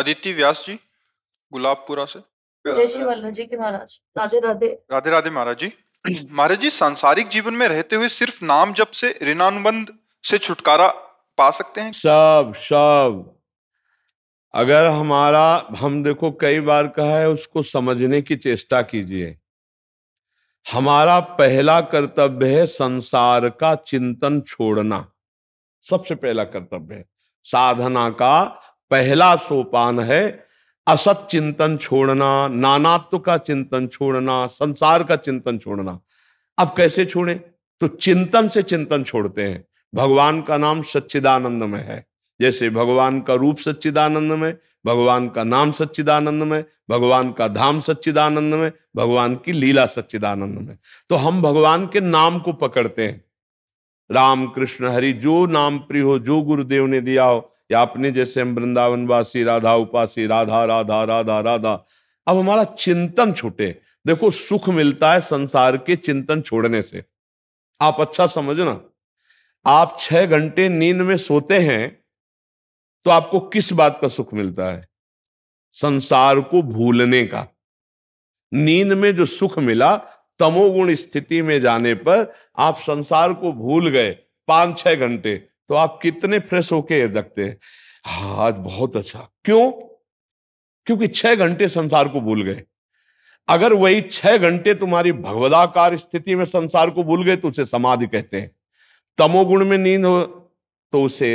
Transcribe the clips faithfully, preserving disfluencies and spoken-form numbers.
अदिति व्यास जी गुलाबपुरा से। जय श्री वल्लभ जी के महाराज। राधे राधे। राधे राधे महाराज जी। महाराज जी, सांसारिक जीवन में रहते हुए सिर्फ नाम जप से ऋणानुबंध से छुटकारा पा सकते हैं? सब सब अगर हमारा हम देखो कई बार कहा है, उसको समझने की चेष्टा कीजिए। हमारा पहला कर्तव्य है संसार का चिंतन छोड़ना, सबसे पहला कर्तव्य है। साधना का पहला सोपान है असत चिंतन छोड़ना, नानात्व का चिंतन छोड़ना, संसार का चिंतन छोड़ना। अब कैसे छोड़ें? तो चिंतन से चिंतन छोड़ते हैं। भगवान का नाम सच्चिदानंद में है, जैसे भगवान का रूप सच्चिदानंद में, भगवान का नाम सच्चिदानंद में, भगवान का धाम सच्चिदानंद में, भगवान की लीला सच्चिदानंद में। तो हम भगवान के नाम को पकड़ते हैं। राम कृष्ण हरि, जो नाम प्रिय हो, जो गुरुदेव ने दिया हो, या अपने जैसे हम वृंदावनवासी राधा उपासी राधा राधा राधा राधा। अब हमारा चिंतन छूटे। देखो सुख मिलता है संसार के चिंतन छोड़ने से। आप अच्छा समझना, आप छह घंटे नींद में सोते हैं तो आपको किस बात का सुख मिलता है? संसार को भूलने का। नींद में जो सुख मिला, तमोगुण स्थिति में जाने पर आप संसार को भूल गए पांच छह घंटे, तो आप कितने फ्रेश होके रखते हैं, हाँ आज बहुत अच्छा। क्यों? क्योंकि छह घंटे संसार को भूल गए। अगर वही छह घंटे तुम्हारी भगवदाकार स्थिति में संसार को भूल गए तो उसे समाधि कहते हैं। तमोगुण में नींद हो तो उसे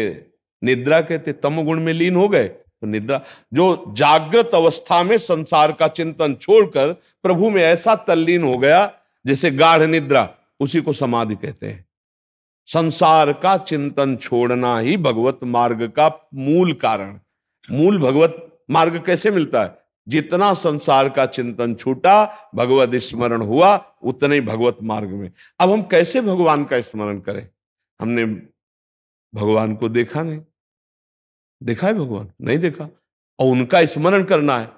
निद्रा कहते। तमोगुण में लीन हो गए तो निद्रा। जो जागृत अवस्था में संसार का चिंतन छोड़कर प्रभु में ऐसा तल्लीन हो गया जैसे गाढ़ निद्रा, उसी को समाधि कहते हैं। संसार का चिंतन छोड़ना ही भगवत मार्ग का मूल कारण। मूल भगवत मार्ग कैसे मिलता है? जितना संसार का चिंतन छूटा, भगवत स्मरण हुआ, उतने ही भगवत मार्ग में। अब हम कैसे भगवान का स्मरण करें? हमने भगवान को देखा नहीं, देखा है भगवान? नहीं देखा, और उनका स्मरण करना है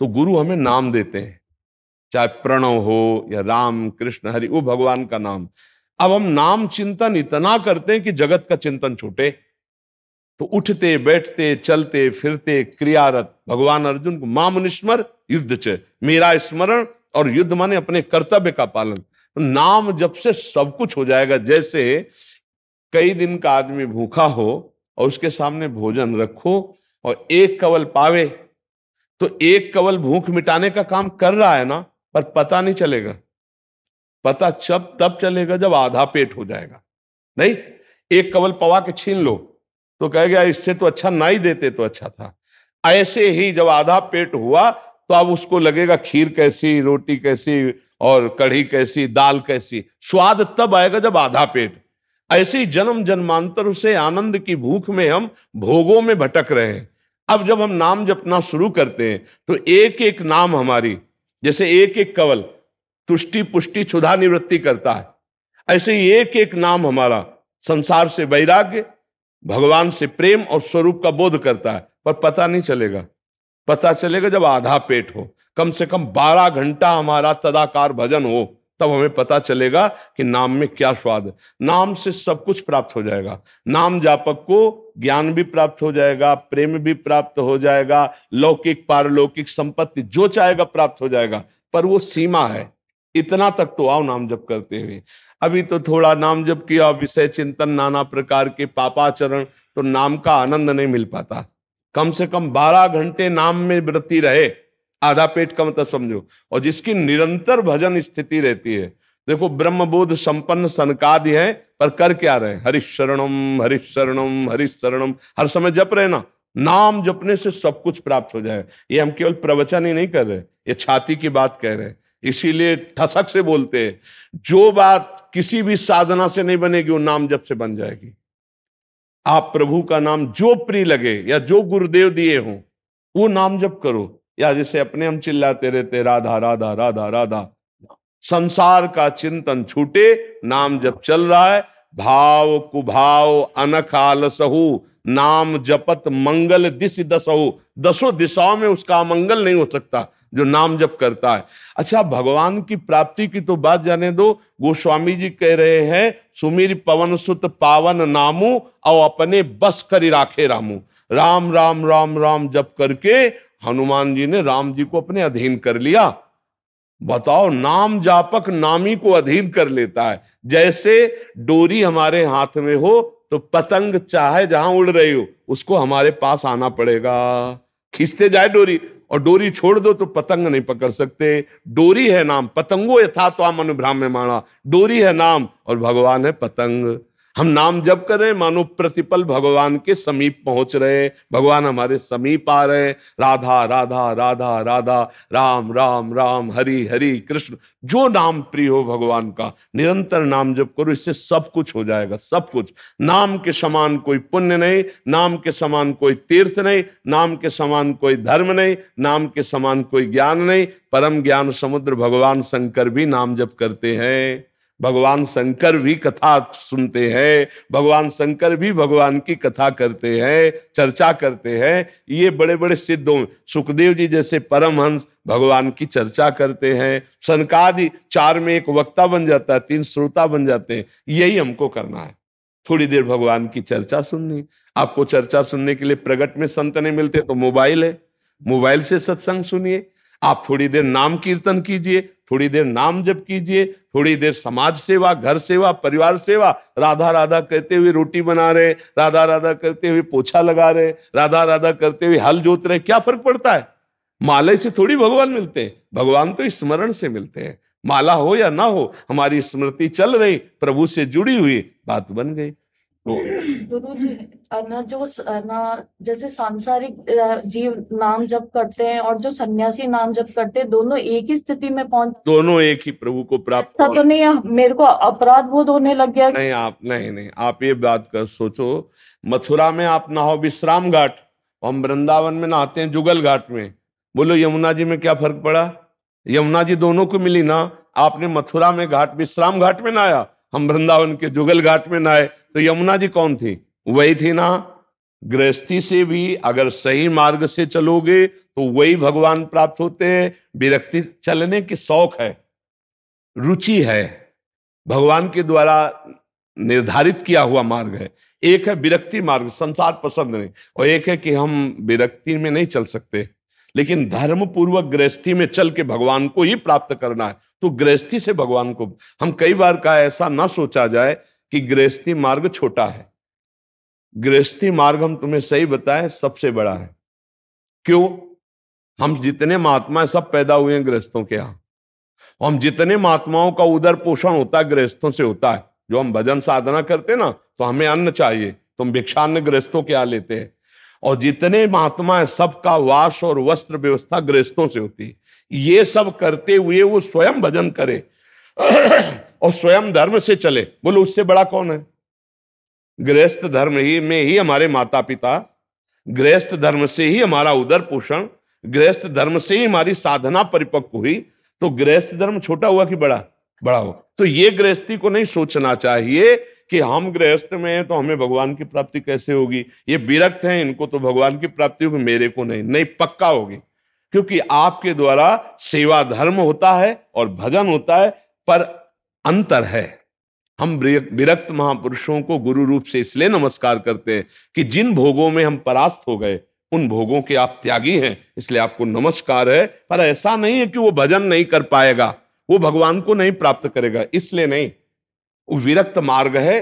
तो गुरु हमें नाम देते हैं, चाहे प्रणव हो या राम कृष्ण हरि, वो भगवान का नाम। अब हम नाम चिंतन इतना करते हैं कि जगत का चिंतन छूटे। तो उठते बैठते चलते फिरते क्रियारत। भगवान अर्जुन को माम निस्मर युद्ध च, मेरा स्मरण और युद्ध माने अपने कर्तव्य का पालन। नाम जब से सब कुछ हो जाएगा। जैसे कई दिन का आदमी भूखा हो और उसके सामने भोजन रखो और एक कंवल पावे, तो एक कंवल भूख मिटाने का काम कर रहा है ना, पर पता नहीं चलेगा। पता जब तब चलेगा जब आधा पेट हो जाएगा। नहीं, एक कंवल पवा के छीन लो तो कहेगा इससे तो अच्छा ना ही देते तो अच्छा था। ऐसे ही जब आधा पेट हुआ तो अब उसको लगेगा खीर कैसी, रोटी कैसी और कढ़ी कैसी, दाल कैसी। स्वाद तब आएगा जब आधा पेट। ऐसे ही जन्म जन्मांतर उसे आनंद की भूख में हम भोगों में भटक रहे हैं। अब जब हम नाम जपना शुरू करते हैं तो एक एक नाम हमारी, जैसे एक एक कंवल तुष्टि पुष्टि क्षुधा निवृत्ति करता है, ऐसे ही एक एक नाम हमारा संसार से वैराग्य, भगवान से प्रेम और स्वरूप का बोध करता है। पर पता नहीं चलेगा, पता चलेगा जब आधा पेट हो। कम से कम बारह घंटा हमारा तदाकार भजन हो, तब हमें पता चलेगा कि नाम में क्या स्वाद है। नाम से सब कुछ प्राप्त हो जाएगा। नाम जापक को ज्ञान भी प्राप्त हो जाएगा, प्रेम भी प्राप्त हो जाएगा, लौकिक पारलौकिक संपत्ति जो चाहेगा प्राप्त हो जाएगा। पर वो सीमा है, इतना तक तो आओ नाम जप करते हुए। अभी तो थोड़ा नाम जप किया, विषय चिंतन, नाना प्रकार के पापाचरण, तो नाम का आनंद नहीं मिल पाता। कम से कम बारह घंटे नाम में वृत्ति रहे, आधा पेट का मतलब समझो। और जिसकी निरंतर भजन स्थिति रहती है, देखो ब्रह्मबोध संपन्न सनकादि है, पर कर क्या रहे? हरिशरणम हरिशरणम हरिशरणम, हर समय जप रहे ना। नाम जपने से सब कुछ प्राप्त हो जाए। ये हम केवल प्रवचन ही नहीं कर रहे, ये छाती की बात कह रहे हैं। इसीलिए ठसक से बोलते हैं, जो बात किसी भी साधना से नहीं बनेगी वो नाम जप से बन जाएगी। आप प्रभु का नाम जो प्रिय लगे या जो गुरुदेव दिए हों, वो नाम जप करो। या जैसे अपने हम चिल्लाते रहते राधा राधा राधा राधा। संसार का चिंतन छूटे, नाम जप चल रहा है। भाव कुभाव अनखाल सहु, नाम जपत मंगल दिश दसहु, दसों दिशाओं में उसका मंगल नहीं हो सकता जो नाम जप करता है। अच्छा, भगवान की प्राप्ति की तो बात जाने दो। गोस्वामी जी कह रहे हैं, सुमिर पवनसुत पावन नामू और अपने बस करी राखे रामू। राम राम राम राम जप करके हनुमान जी ने राम जी को अपने अधीन कर लिया। बताओ, नाम जापक नामी को अधीन कर लेता है। जैसे डोरी हमारे हाथ में हो तो पतंग चाहे जहां उड़ रही हो उसको हमारे पास आना पड़ेगा। खींचते जाए डोरी, और डोरी छोड़ दो तो पतंग नहीं पकड़ सकते। डोरी है नाम, पतंगो यथात्मन अनुभ्राम्यमाणा। डोरी है नाम और भगवान है पतंग। हम नाम जप कर रहे हैं मानो प्रतिपल भगवान के समीप पहुंच रहे हैं, भगवान हमारे समीप आ रहे हैं। राधा राधा राधा राधा, राम राम राम, हरि हरि कृष्ण। जो नाम प्रिय हो भगवान का, निरंतर नाम जप करो, इससे सब कुछ हो जाएगा। सब कुछ। नाम के समान कोई पुण्य नहीं, नाम के समान कोई तीर्थ नहीं, नाम के समान कोई धर्म नहीं, नाम के समान कोई ज्ञान नहीं। परम ज्ञान समुद्र भगवान शंकर भी नाम जप करते हैं, भगवान शंकर भी कथा सुनते हैं, भगवान शंकर भी भगवान की कथा करते हैं, चर्चा करते हैं। ये बड़े बड़े सिद्धों, सुखदेव जी जैसे परम हंस भगवान की चर्चा करते हैं। सनकादि चार में एक वक्ता बन जाता है, तीन श्रोता बन जाते हैं। यही हमको करना है, थोड़ी देर भगवान की चर्चा सुननी। आपको चर्चा सुनने के लिए प्रगट में संत नहीं मिलते तो मोबाइल है, मोबाइल से सत्संग सुनिए। आप थोड़ी देर नाम कीर्तन कीजिए, थोड़ी देर नाम जप कीजिए, थोड़ी देर समाज सेवा, घर सेवा, परिवार सेवा। राधा राधा कहते हुए रोटी बना रहे, राधा राधा करते हुए पोछा लगा रहे, राधा राधा करते हुए हल जोत रहे। क्या फर्क पड़ता है? माला से थोड़ी भगवान मिलते हैं, भगवान तो स्मरण से मिलते हैं। माला हो या ना हो, हमारी स्मृति चल रही, प्रभु से जुड़ी हुई बात बन गई। गुरु जी, ना जो ना जैसे सांसारिक जीव नाम जप करते हैं और जो सन्यासी नाम जप करते हैं, दोनों एक ही स्थिति में पहुंच, दोनों एक ही प्रभु को प्राप्त। ऐसा तो नहीं मेरे को अपराध बोध होने लग गया? नहीं आप, नहीं नहीं आप ये बात कर सोचो, मथुरा में आप नहाओ विश्राम घाट, हम वृंदावन में नहाते हैं जुगल घाट में। बोलो यमुना जी में क्या फर्क पड़ा? यमुना जी दोनों को मिली ना। आपने मथुरा में घाट विश्राम घाट में नहाया, हम वृंदावन के जुगल घाट में नहाए, तो यमुना जी कौन थी? वही थी ना। गृहस्थी से भी अगर सही मार्ग से चलोगे तो वही भगवान प्राप्त होते हैं। विरक्ति चलने की शौक है, रुचि है, भगवान के द्वारा निर्धारित किया हुआ मार्ग है। एक है विरक्ति मार्ग, संसार पसंद नहीं, और एक है कि हम विरक्ति में नहीं चल सकते, लेकिन धर्म पूर्वक गृहस्थी में चल के भगवान को ही प्राप्त करना है। तो गृहस्थी से भगवान को हम कई बार कहा, ऐसा ना सोचा जाए कि गृहस्थी मार्ग छोटा है। गृहस्थी मार्ग हम तुम्हें सही बताएं सबसे बड़ा है। क्यों? हम जितने महात्मा सब पैदा हुए हैं गृहस्थों के यहाँ, हम जितने महात्माओं का उदर पोषण होता है गृहस्थों से होता है। जो हम भजन साधना करते ना तो हमें अन्न चाहिए, तो हम भिक्षान्न गृहस्थों के यहाँ लेते हैं। और जितने महात्मा है सबका वास और वस्त्र व्यवस्था गृहस्थों से होती है। ये सब करते हुए वो स्वयं भजन करे और स्वयं धर्म से चले। बोलो उससे बड़ा कौन है? गृहस्थ धर्म ही में ही हमारे माता पिता, गृहस्थ धर्म से ही हमारा उदर पोषण, गृहस्थ धर्म से ही हमारी साधना परिपक्व हुई। तो गृहस्थ धर्म छोटा हुआ कि बड़ा? बड़ा हुआ। तो ये गृहस्थी को नहीं सोचना चाहिए कि हम गृहस्थ में हैं तो हमें भगवान की प्राप्ति कैसे होगी, ये विरक्त हैं इनको तो भगवान की प्राप्ति होगी, मेरे को नहीं। नहीं, पक्का होगी, क्योंकि आपके द्वारा सेवा धर्म होता है और भजन होता है। पर अंतर है, हम विरक्त महापुरुषों को गुरु रूप से इसलिए नमस्कार करते हैं कि जिन भोगों में हम परास्त हो गए उन भोगों के आप त्यागी हैं, इसलिए आपको नमस्कार है। पर ऐसा नहीं है कि वो भजन नहीं कर पाएगा, वो भगवान को नहीं प्राप्त करेगा, इसलिए नहीं। विरक्त मार्ग है,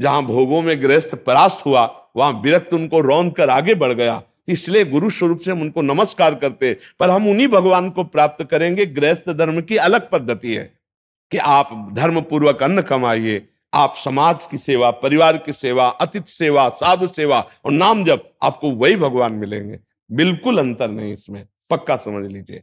जहां भोगों में गृहस्थ परास्त हुआ वहां विरक्त उनको रौंद कर आगे बढ़ गया, इसलिए गुरु स्वरूप से हम उनको नमस्कार करते। पर हम उन्हीं भगवान को प्राप्त करेंगे। गृहस्थ धर्म की अलग पद्धति है कि आप धर्म पूर्वक अन्न कमाइए, आप समाज की सेवा, परिवार की सेवा, अतिथि सेवा, साधु सेवा और नाम जप, आपको वही भगवान मिलेंगे। बिल्कुल अंतर नहीं इसमें, पक्का समझ लीजिए।